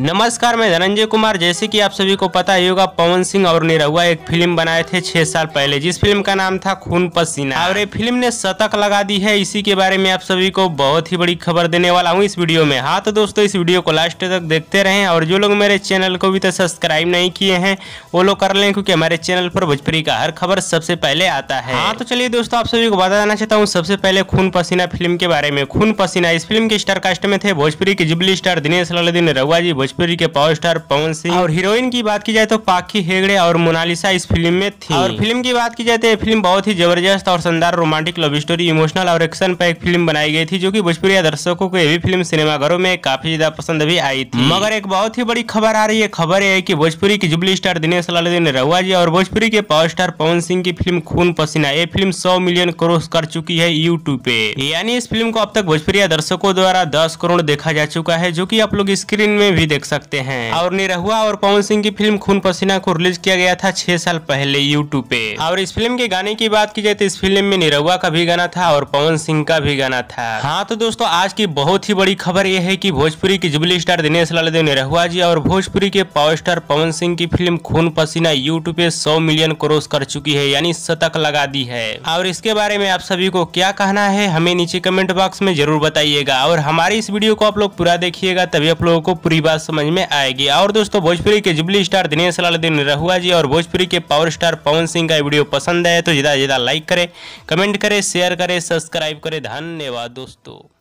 नमस्कार, मैं धनंजय कुमार। जैसे कि आप सभी को पता ही होगा, पवन सिंह और निरहुआ एक फिल्म बनाए थे 6 साल पहले, जिस फिल्म का नाम था खून पसीना, और ये फिल्म ने शतक लगा दी है। इसी के बारे में आप सभी को बहुत ही बड़ी खबर देने वाला हूँ इस वीडियो में। हाँ तो दोस्तों, इस वीडियो को लास्ट तक देखते रहें, और जो लोग मेरे चैनल को भी तो सब्सक्राइब नहीं किए हैं वो लोग कर लें, क्योंकि हमारे चैनल पर भोजपुरी का हर खबर सबसे पहले आता है। हाँ तो चलिए दोस्तों, आप सभी को बताना चाहता हूँ सबसे पहले खून पसीना फिल्म के बारे में। खून पसीना इस फिल्म के स्टारकास्ट में थे भोजपुरी के जुबली स्टार दिनेश लाल यादव, निरहुआ जी भोजपुरी के पावर स्टार पवन सिंह, और हीरोइन की बात की जाए तो पाखी हेगड़े और मोनालिसा इस फिल्म में थी। और फिल्म की बात की जाए तो फिल्म बहुत ही जबरदस्त और शानदार रोमांटिक, लव स्टोरी, इमोशनल और एक्शन पैक फिल्म बनाई गई थी, जो कि भोजपुरी दर्शकों को यह फिल्म सिनेमाघरों में काफी ज्यादा पसंद भी आई थी। मगर एक बहुत ही बड़ी खबर आ रही है। खबर है की भोजपुरी की जुबली स्टार दिनेश लाल यादव, निरहुआ जी और भोजपुरी के पावर स्टार पवन सिंह की फिल्म खून पसीना, ये फिल्म 100 मिलियन क्रॉस कर चुकी है यूट्यूब पे। यानी इस फिल्म को अब तक भोजपुरी दर्शकों द्वारा 10 करोड़ देखा जा चुका है, जो की आप लोग स्क्रीन में भी देख सकते हैं। और निरहुआ और पवन सिंह की फिल्म खून पसीना को रिलीज किया गया था 6 साल पहले यूट्यूब पे। और इस फिल्म के गाने की बात की जाए तो इस फिल्म में निरहुआ का भी गाना था और पवन सिंह का भी गाना था। हाँ तो दोस्तों, आज की बहुत ही बड़ी खबर यह है कि भोजपुरी की जुबली स्टार दिनेश लाल यादव, निरहुआ जी और भोजपुरी के पावर स्टार पवन सिंह की फिल्म खून पसीना यूट्यूब पे 100 मिलियन क्रॉस कर चुकी है, यानी शतक लगा दी है। और इसके बारे में आप सभी को क्या कहना है हमें नीचे कमेंट बॉक्स में जरूर बताइएगा, और हमारी इस वीडियो को आप लोग पूरा देखिएगा, तभी आप लोगों को पूरी बात समझ में आएगी। और दोस्तों, भोजपुरी के जुबली स्टार दिनेश लाल यादव, निरहुआ जी और भोजपुरी के पावर स्टार पवन सिंह का वीडियो पसंद आए तो ज्यादा से ज्यादा लाइक करें, कमेंट करें, शेयर करें, सब्सक्राइब करें। धन्यवाद दोस्तों।